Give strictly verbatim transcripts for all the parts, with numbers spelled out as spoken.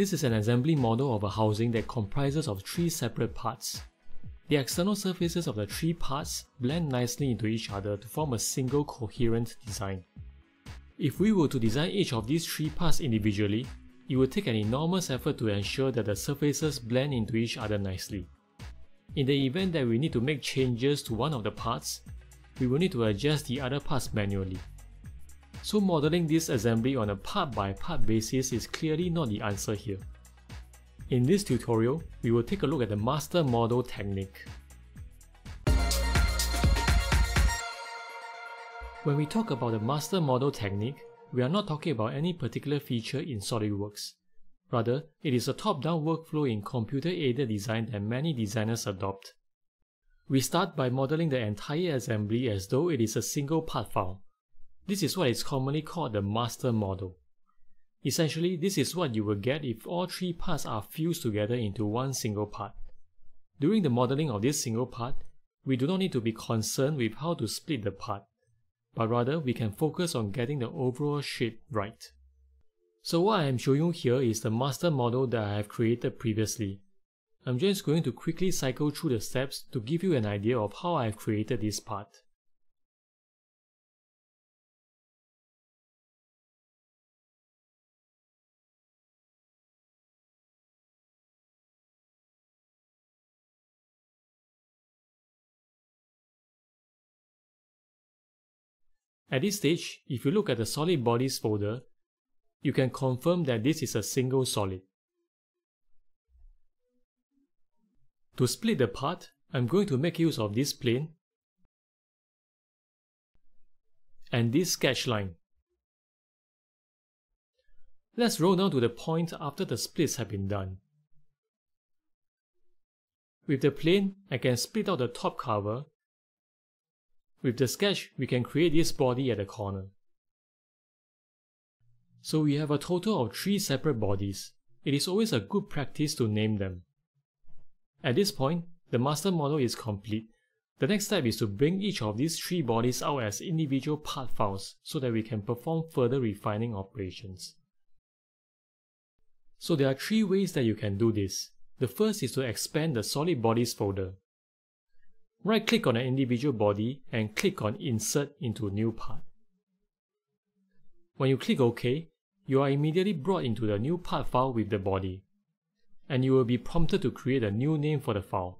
This is an assembly model of a housing that comprises of three separate parts. The external surfaces of the three parts blend nicely into each other to form a single coherent design. If we were to design each of these three parts individually, it would take an enormous effort to ensure that the surfaces blend into each other nicely. In the event that we need to make changes to one of the parts, we will need to adjust the other parts manually. So modeling this assembly on a part-by-part basis is clearly not the answer here. In this tutorial, we will take a look at the master model technique. When we talk about the master model technique, we are not talking about any particular feature in SolidWorks. Rather, it is a top-down workflow in computer-aided design that many designers adopt. We start by modeling the entire assembly as though it is a single part file. This is what is commonly called the master model. Essentially, this is what you will get if all three parts are fused together into one single part. During the modeling of this single part, we do not need to be concerned with how to split the part, but rather we can focus on getting the overall shape right. So what I am showing you here is the master model that I have created previously. I'm just going to quickly cycle through the steps to give you an idea of how I have created this part. At this stage, if you look at the solid bodies folder, you can confirm that this is a single solid. To split the part, I'm going to make use of this plane and this sketch line. Let's roll down to the point after the splits have been done. With the plane, I can split out the top cover. With the sketch, we can create this body at the corner. So we have a total of three separate bodies. It is always a good practice to name them. At this point, the master model is complete. The next step is to bring each of these three bodies out as individual part files so that we can perform further refining operations. So there are three ways that you can do this. The first is to expand the solid bodies folder. Right-click on an individual body and click on Insert into New Part. When you click OK, you are immediately brought into the new part file with the body, and you will be prompted to create a new name for the file.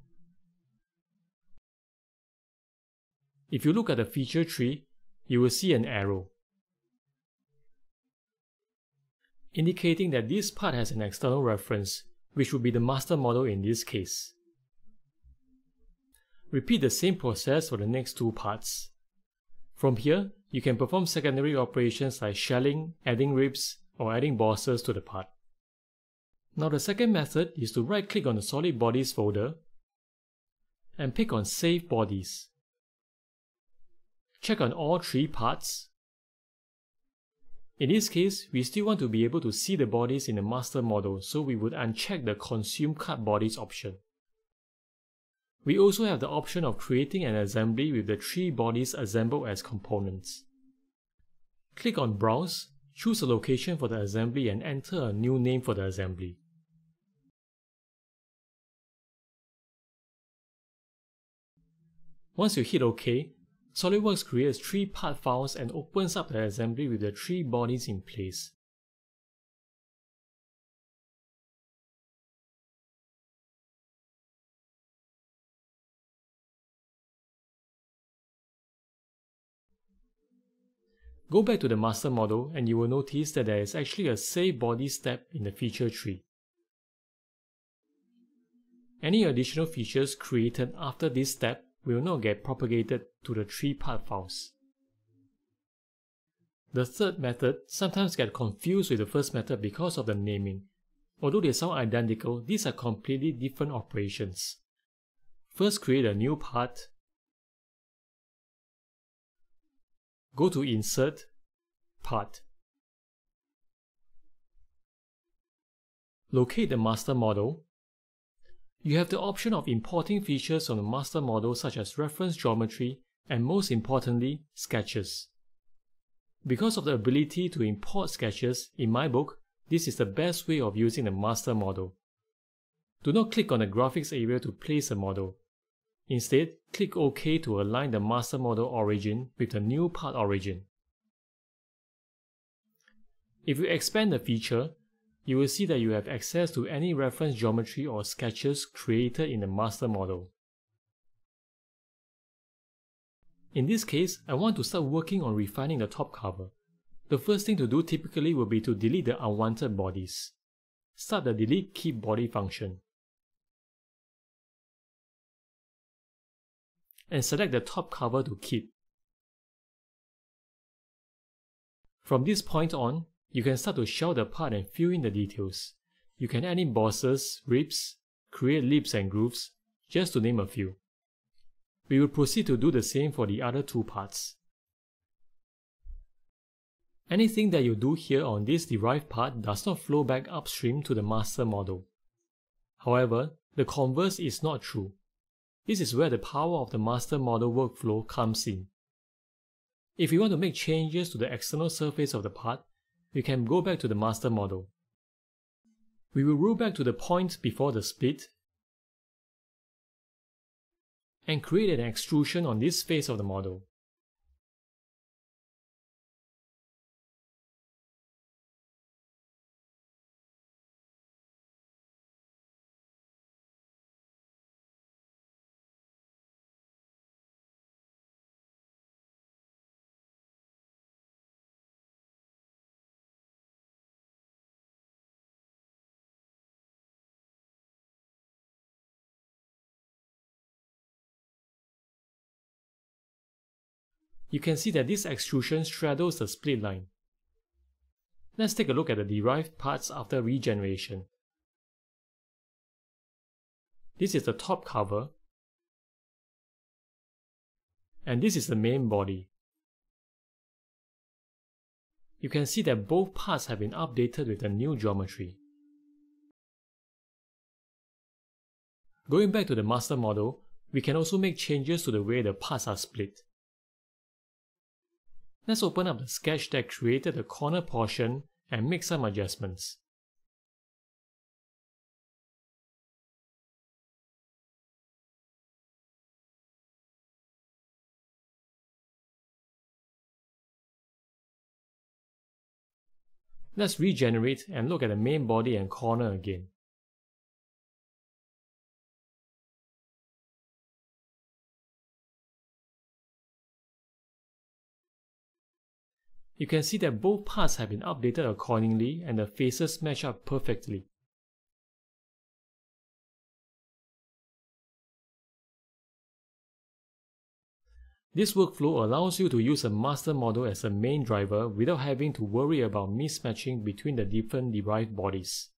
If you look at the feature tree, you will see an arrow indicating that this part has an external reference, which would be the master model in this case. Repeat the same process for the next two parts. From here, you can perform secondary operations like shelling, adding ribs, or adding bosses to the part. Now the second method is to right-click on the solid bodies folder and pick on Save Bodies. Check on all three parts. In this case, we still want to be able to see the bodies in the master model, so we would uncheck the Consume Cut Bodies option. We also have the option of creating an assembly with the three bodies assembled as components. Click on Browse, choose a location for the assembly and enter a new name for the assembly. Once you hit OK, SolidWorks creates three part files and opens up the assembly with the three bodies in place. Go back to the master model and you will notice that there is actually a Save Body step in the feature tree. Any additional features created after this step will not get propagated to the three part files. The third method sometimes gets confused with the first method because of the naming. Although they sound identical, these are completely different operations. First, create a new part. Go to Insert, Part. Locate the master model. You have the option of importing features from the master model such as reference geometry and, most importantly, sketches. Because of the ability to import sketches, in my book, This is the best way of using the master model. Do not click on the graphics area to place a model. Instead, click OK to align the master model origin with the new part origin. If you expand the feature, you will see that you have access to any reference geometry or sketches created in the master model. In this case, I want to start working on refining the top cover. The first thing to do typically will be to delete the unwanted bodies. Start the delete keep body function. And select the top cover to keep. From this point on, you can start to shell the part and fill in the details. You can add in bosses, ribs, create lips and grooves, just to name a few. We will proceed to do the same for the other two parts. Anything that you do here on this derived part does not flow back upstream to the master model. However, the converse is not true. This is where the power of the master model workflow comes in. If you want to make changes to the external surface of the part, we can go back to the master model. We will roll back to the point before the split and create an extrusion on this face of the model. You can see that this extrusion straddles the split line. Let's take a look at the derived parts after regeneration. This is the top cover, and this is the main body. You can see that both parts have been updated with the new geometry. Going back to the master model, we can also make changes to the way the parts are split. Let's open up the sketch that created the corner portion and make some adjustments. Let's regenerate and look at the main body and corner again. You can see that both parts have been updated accordingly and the faces match up perfectly. This workflow allows you to use a master model as a main driver without having to worry about mismatching between the different derived bodies.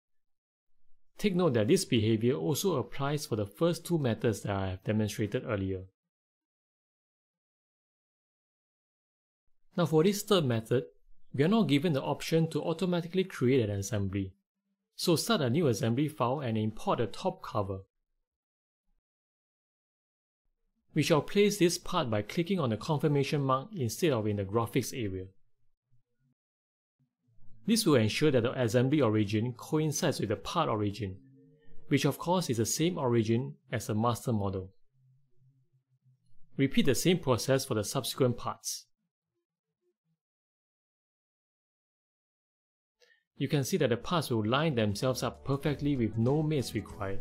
Take note that this behavior also applies for the first two methods that I have demonstrated earlier. Now for this third method, we are not given the option to automatically create an assembly. So start a new assembly file and import the top cover. We shall place this part by clicking on the confirmation mark instead of in the graphics area. This will ensure that the assembly origin coincides with the part origin, which of course is the same origin as the master model. Repeat the same process for the subsequent parts. You can see that the parts will line themselves up perfectly with no mates required.